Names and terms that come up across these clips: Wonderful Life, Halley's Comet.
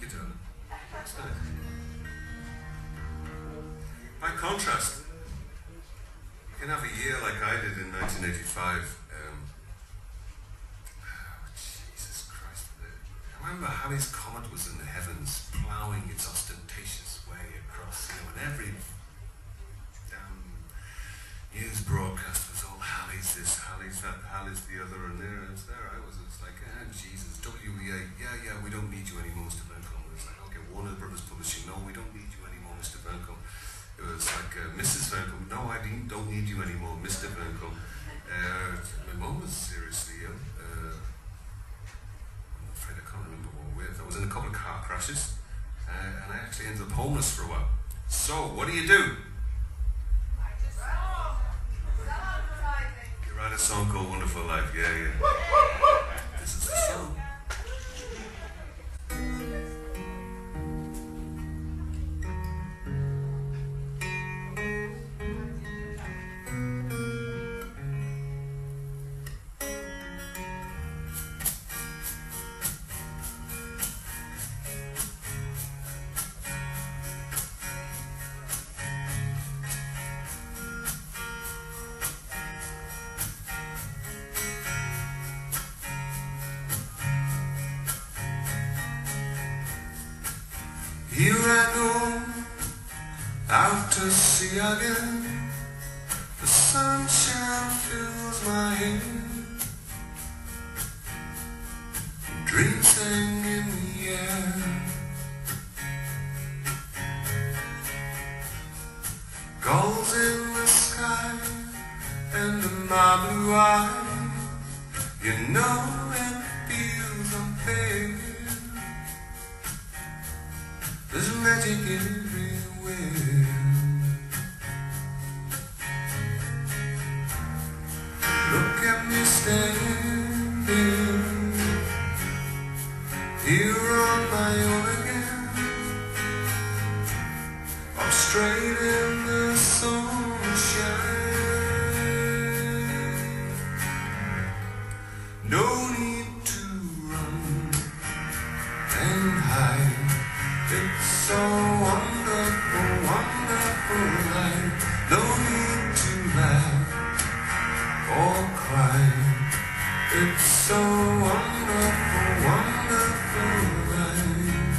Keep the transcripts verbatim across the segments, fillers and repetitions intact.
Thank you, darling. That's nice. By contrast, you can have a year like I did in nineteen eighty-five. Um, oh, Jesus Christ. I remember Halley's Comet was in the heavens, ploughing its ostentatious way across, you know, and every damn news broadcast was all Halley's this, Halley's that, Halley's the other, and there, and there I was. It's like, ah, Jesus, W E A, yeah, yeah, we don't need you anymore, Mister Vearncombe. It's like, okay, Warner Brothers Publishing, no, we don't need you anymore, Mister Vearncombe. It was like, uh, Missus Vearncombe, no, I don't need you anymore, Mister Vearncombe. Uh, my mum was seriously ill. Uh, I'm afraid I can't remember what we were with. I was in a couple of car crashes, uh, and I actually ended up homeless for a while. So, what do you do? Write a song. You write a song called Wonderful Life, yeah, yeah. This is the song. Here I go, out to sea again. The sunshine fills my head. Dreams hang in the air. Gulls in the sky, and in my blue eyes, you know it feels unfair. There's magic everywhere. Look at me standing here on my own again. I'm straight in the sunshine. No need to run and hide. It's so wonderful, wonderful life. No need to laugh or cry. It's so wonderful, wonderful life.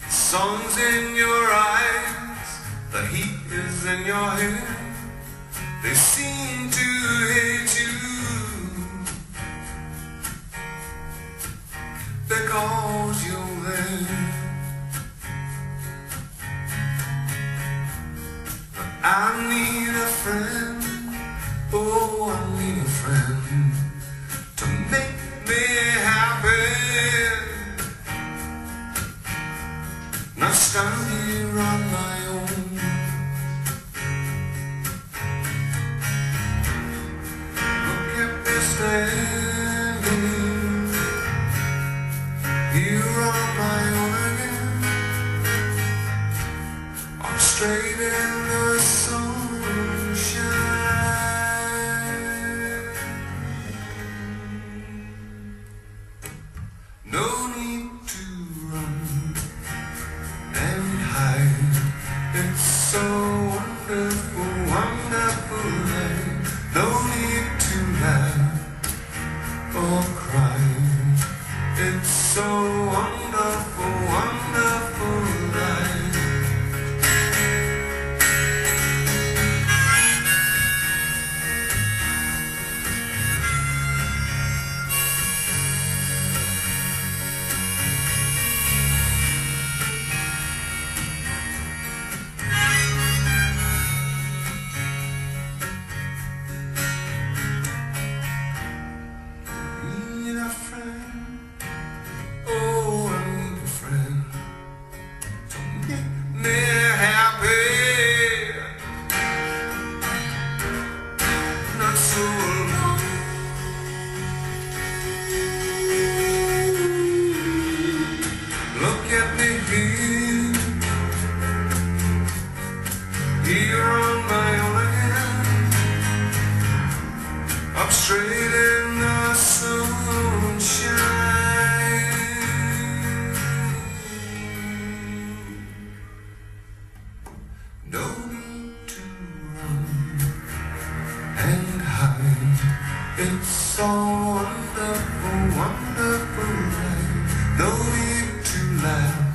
The sun's in your eyes, the heat is in your hair. They seem to hate you. Because you're there. But I need a friend. Oh, I need a friend to make me happy. And I stand here on my own. Standing here on my own again. I'm straight in the sunshine. No need to run and hide. It's so wonderful, wonderful life. No need to laugh. Or crying. It's so wonderful, wonderful life. Oh. I'm straight in the sunshine. No need to run and hide. It's so wonderful, wonderful life. No need to laugh.